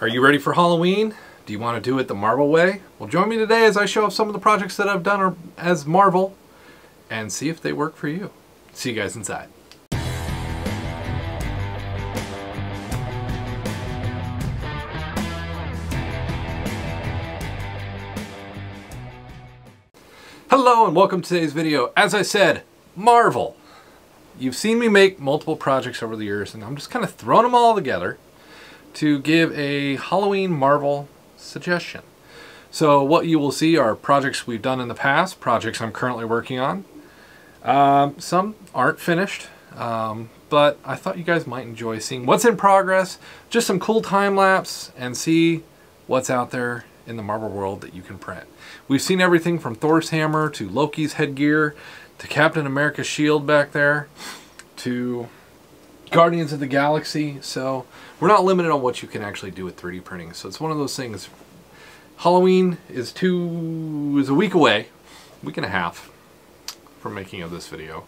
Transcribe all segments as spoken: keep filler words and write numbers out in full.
Are you ready for Halloween? Do you want to do it the Marvel way? Well, join me today as I show off some of the projects that I've done as Marvel and see if they work for you. See you guys inside. Hello and welcome to today's video. As I said, Marvel. You've seen me make multiple projects over the years and I'm just kind of throwing them all together to give a Halloween Marvel suggestion. So what you will see are projects we've done in the past, projects I'm currently working on. Um, some aren't finished, um, but I thought you guys might enjoy seeing what's in progress, just some cool time lapse, and see what's out there in the Marvel world that you can print. We've seen everything from Thor's hammer to Loki's headgear to Captain America's shield back there to Guardians of the Galaxy. So we're not limited on what you can actually do with three D printing. So it's one of those things. Halloween is two is a week away, week and a half from making of this video.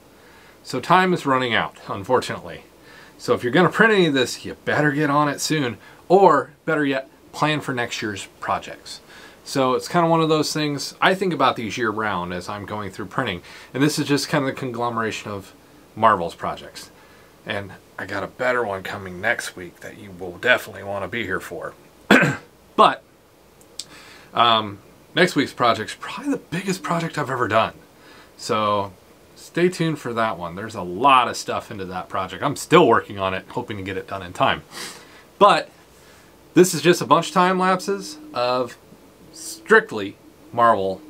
So time is running out, unfortunately. So if you're going to print any of this, you better get on it soon, or better yet, plan for next year's projects. So it's kind of one of those things. I think about these year round as I'm going through printing, and this is just kind of the conglomeration of Marvel's projects. And I got a better one coming next week that you will definitely want to be here for. But um, next week's project's probably the biggest project I've ever done. So stay tuned for that one. There's a lot of stuff into that project. I'm still working on it, hoping to get it done in time. But this is just a bunch of time lapses of strictly Marvel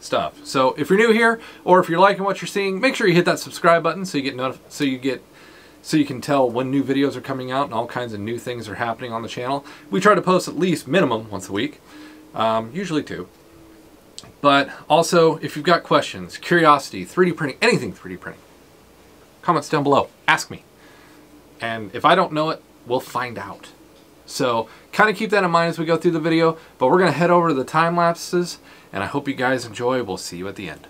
stuff. So if you're new here, or if you're liking what you're seeing, make sure you hit that subscribe button so you get notif so you get so you can tell when new videos are coming out and all kinds of new things are happening on the channel. We try to post at least minimum once a week, um, usually two. But also, if you've got questions, curiosity, three D printing, anything three D printing, comments down below, ask me. And if I don't know it, we'll find out. So kind of keep that in mind as we go through the video, but we're going to head over to the time lapses and I hope you guys enjoy. We'll see you at the end.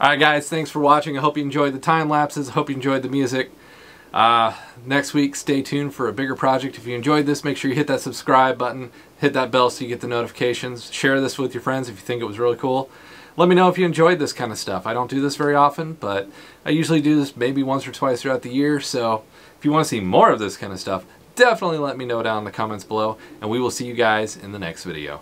Alright guys, thanks for watching. I hope you enjoyed the time lapses. I hope you enjoyed the music. Uh, next week, stay tuned for a bigger project. If you enjoyed this, make sure you hit that subscribe button. Hit that bell so you get the notifications. Share this with your friends if you think it was really cool. Let me know if you enjoyed this kind of stuff. I don't do this very often, but I usually do this maybe once or twice throughout the year. So if you want to see more of this kind of stuff, definitely let me know down in the comments below. And we will see you guys in the next video.